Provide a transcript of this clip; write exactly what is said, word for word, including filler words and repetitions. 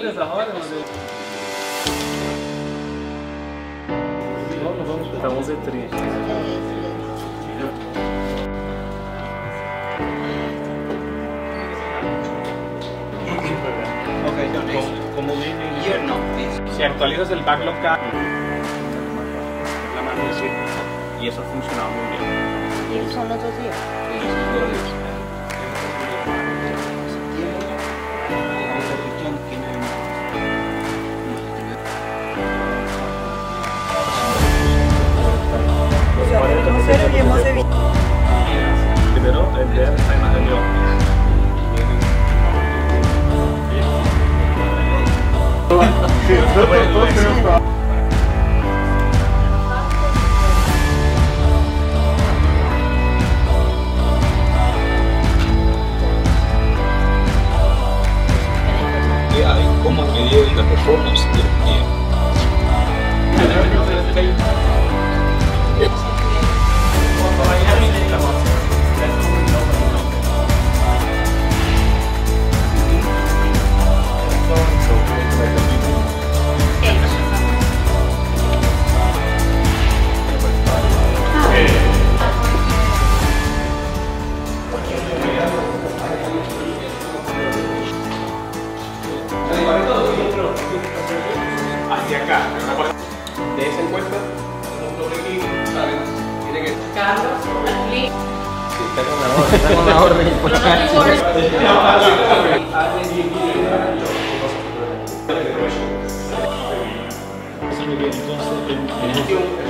Verles ahora, vamos, vamos, estamos de tres. Ok, como no. Si actualizas el backlog la mano de sí. Y eso funcionaba muy bien. ¿Y son los dos días? Sí, son los dos días. Pero hemos evitado. Primero, el ver esta imagen de hombres. Y cómo medir la performance del cliente. Hacia acá. De esa encuesta, tiene que Carlos, aquí. Sí, está con la orden, está con la orden. Entonces,